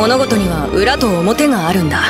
物事には裏と表があるんだ。